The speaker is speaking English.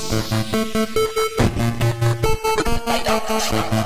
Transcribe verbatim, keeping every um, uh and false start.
I don't know.